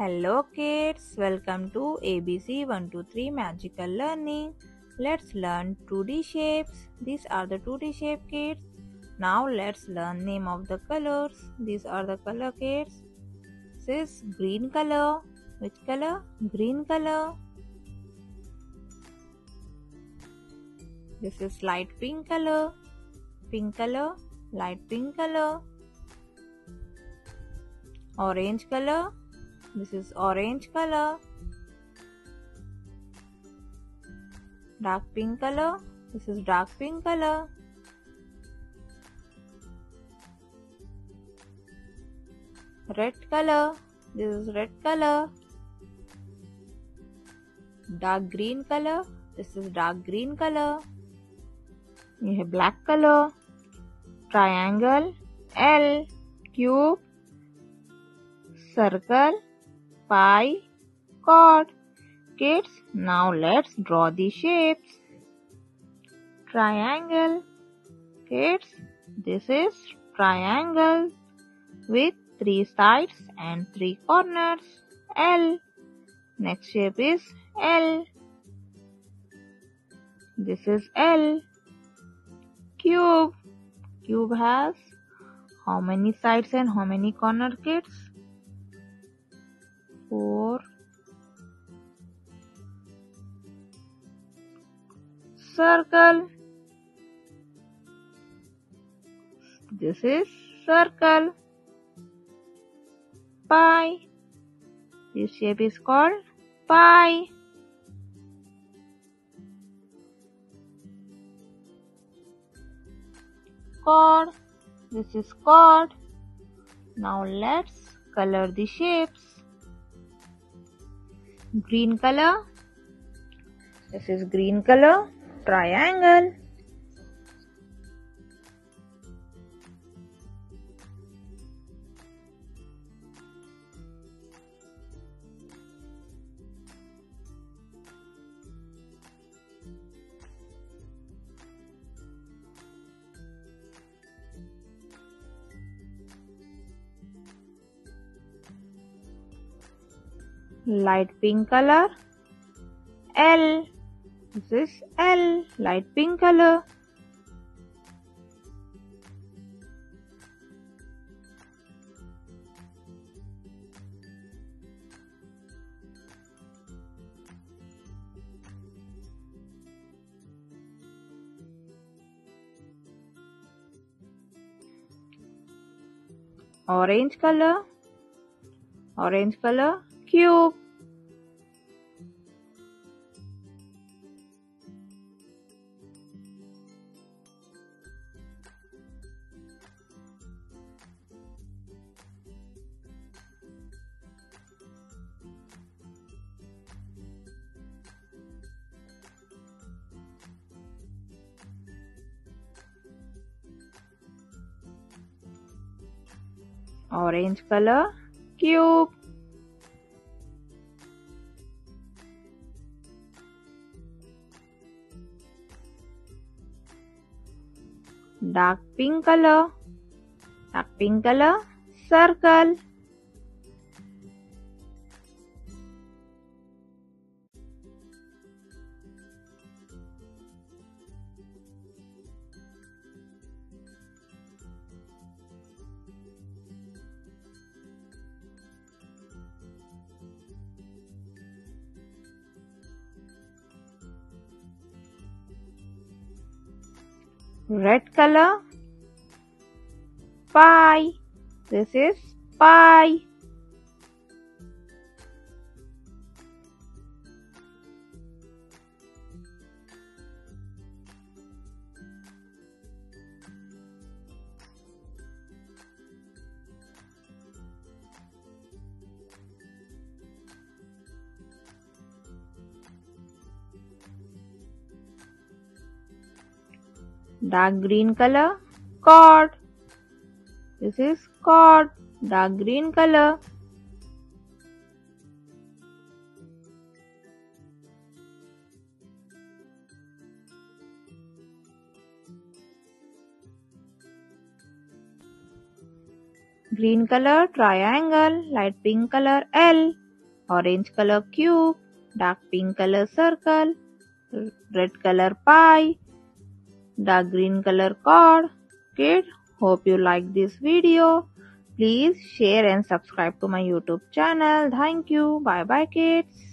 Hello kids, welcome to abc123 Magical Learning. Let's learn 2D shapes. These are the 2D shape kids. Now let's learn name of the colors. These are the color kids. This is green color. Which color? Green color. This is light pink color. Pink color, light pink color. Orange color. This is orange color. Dark pink color. This is dark pink color. Red color. This is red color. Dark green color. This is dark green color. You have black color. Triangle, L, cube, circle, pie, chord. Kids, now let's draw the shapes. Triangle. Kids, this is triangle with three sides and three corners. L. Next shape is L. This is L. Cube. Cube has how many sides and how many corners, kids? 4. Circle. This is circle. Pie. This shape is called pie. Chord. This is chord. Now let's color the shapes. Green color. This is green color. Triangle. Light pink color. L. This is L, light pink color. Orange color. Orange color. Cube. Orange color. Cube. Dark pink color. Dark pink color. Circle. Red color. Pie. This is pie. Dark green color. Chord. This is chord. Dark green color. Green color. Triangle. Light pink color. L. orange color cube, dark pink color circle, red color pie, dark green color cord. Kids, hope you like this video. Please share and subscribe to my YouTube channel. Thank you. Bye bye, kids.